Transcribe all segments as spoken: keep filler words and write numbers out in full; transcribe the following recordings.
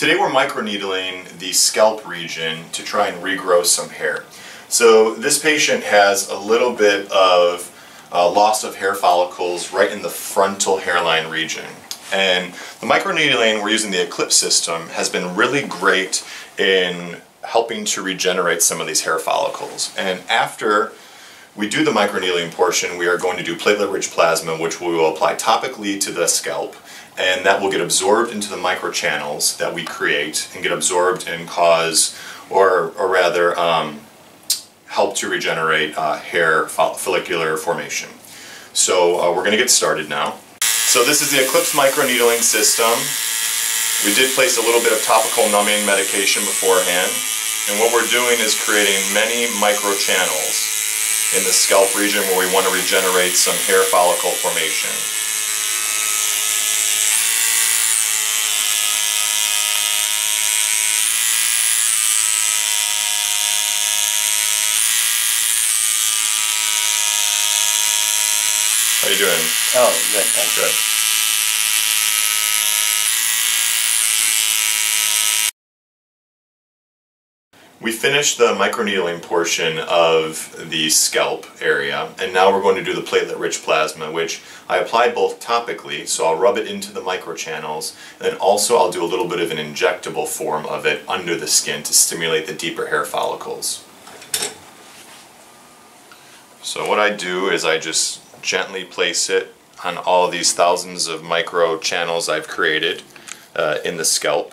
Today we're microneedling the scalp region to try and regrow some hair. So this patient has a little bit of uh, loss of hair follicles right in the frontal hairline region. And the microneedling we're using the Eclipse system has been really great in helping to regenerate some of these hair follicles. And after we do the microneedling portion, we are going to do platelet rich plasma, which we will apply topically to the scalp, and that will get absorbed into the microchannels that we create and get absorbed and cause, or, or rather um, help to regenerate uh, hair follicular formation. So uh, we're going to get started now. So this is the Eclipse microneedling system. We did place a little bit of topical numbing medication beforehand, and what we're doing is creating many microchannels in the scalp region where we want to regenerate some hair follicle formation. How are you doing? Oh, good, thanks. Good. We finished the microneedling portion of the scalp area, and now we're going to do the platelet-rich plasma, which I applied both topically, so I'll rub it into the microchannels, and then also I'll do a little bit of an injectable form of it under the skin to stimulate the deeper hair follicles. So what I do is I just gently place it on all these thousands of microchannels I've created uh, in the scalp,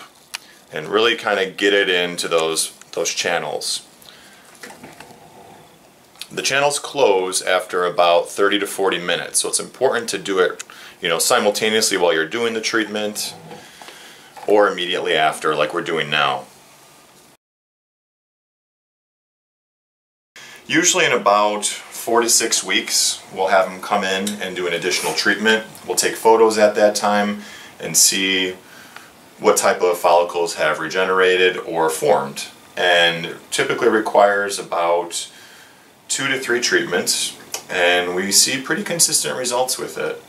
and really kind of get it into those those channels. The channels close after about thirty to forty minutes, so it's important to do it, you know, simultaneously while you're doing the treatment or immediately after, like we're doing now. Usually in about four to six weeks, we'll have them come in and do an additional treatment. We'll take photos at that time and see what type of follicles have regenerated or formed. And typically requires about two to three treatments, and we see pretty consistent results with it.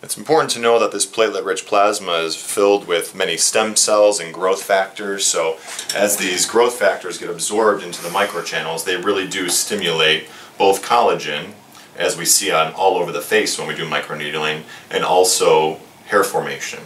It's important to know that this platelet-rich plasma is filled with many stem cells and growth factors, so as these growth factors get absorbed into the microchannels, they really do stimulate both collagen, as we see on all over the face when we do microneedling, and also hair formation.